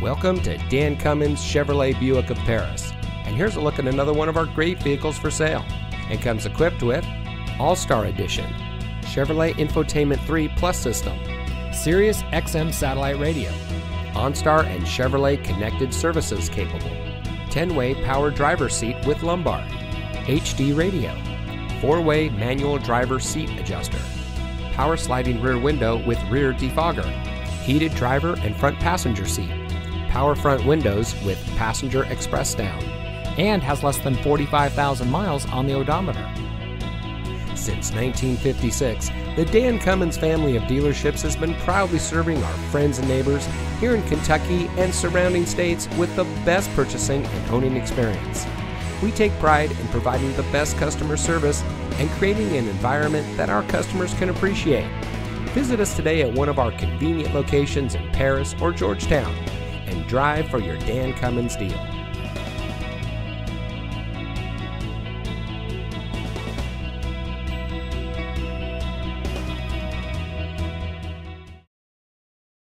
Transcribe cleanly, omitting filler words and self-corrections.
Welcome to Dan Cummins Chevrolet Buick of Paris, and here's a look at another one of our great vehicles for sale. It comes equipped with OnStar Edition, Chevrolet Infotainment 3 Plus System, Sirius XM Satellite Radio, OnStar and Chevrolet Connected Services capable, 10-way power driver seat with lumbar, HD radio, 4-way manual driver seat adjuster, power sliding rear window with rear defogger, heated driver and front passenger seat, power front windows with passenger express down, and has less than 45,000 miles on the odometer. Since 1956, the Dan Cummins family of dealerships has been proudly serving our friends and neighbors here in Kentucky and surrounding states with the best purchasing and owning experience. We take pride in providing the best customer service and creating an environment that our customers can appreciate. Visit us today at one of our convenient locations in Paris or Georgetown and drive for your Dan Cummins deal.